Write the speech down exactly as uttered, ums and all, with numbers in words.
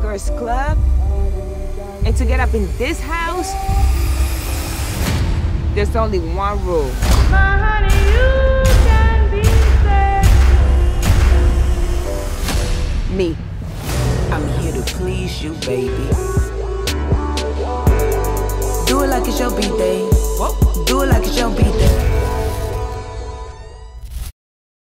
girls' club and to get up in this house, there's only one rule. My honey, you can be sexy. Me. I'm here to please you, baby. Do it like it's your birthday. Do it like it's your birthday.